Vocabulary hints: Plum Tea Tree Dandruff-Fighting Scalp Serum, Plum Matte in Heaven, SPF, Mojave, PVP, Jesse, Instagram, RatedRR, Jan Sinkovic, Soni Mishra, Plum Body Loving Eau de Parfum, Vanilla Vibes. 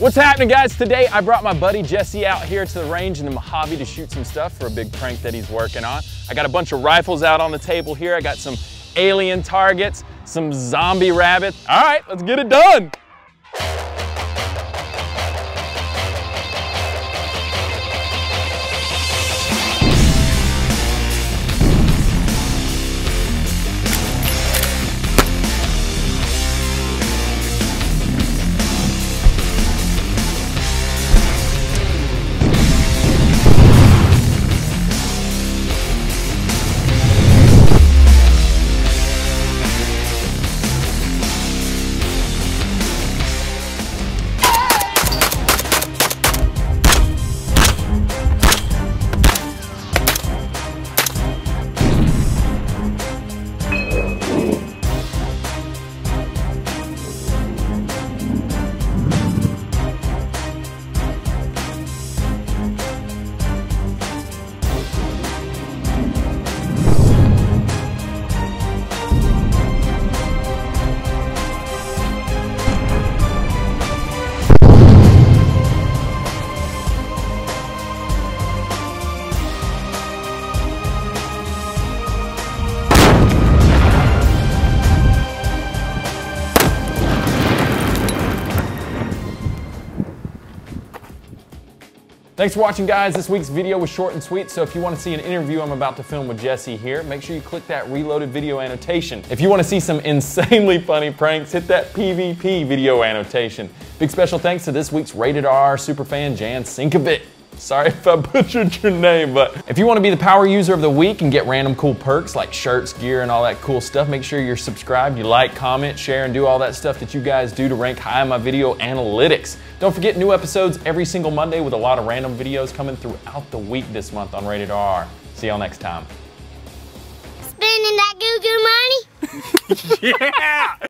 What's happening, guys? Today I brought my buddy Jesse out here to the range in the Mojave to shoot some stuff for a big prank that he's working on. I got a bunch of rifles out on the table here. I got some alien targets, some zombie rabbits. All right, let's get it done. Thanks for watching, guys. This week's video was short and sweet, so if you want to see an interview I'm about to film with Jesse here, make sure you click that reloaded video annotation. If you want to see some insanely funny pranks, hit that PVP video annotation. Big special thanks to this week's rated R superfan, Jan Sinkovic. Sorry if I butchered your name, but if you want to be the power user of the week and get random cool perks like shirts, gear, and all that cool stuff, make sure you're subscribed, you like, comment, share, and do all that stuff that you guys do to rank high in my video analytics. Don't forget, new episodes every single Monday with a lot of random videos coming throughout the week this month on Rated R. See y'all next time. Spending that goo-goo money? Yeah!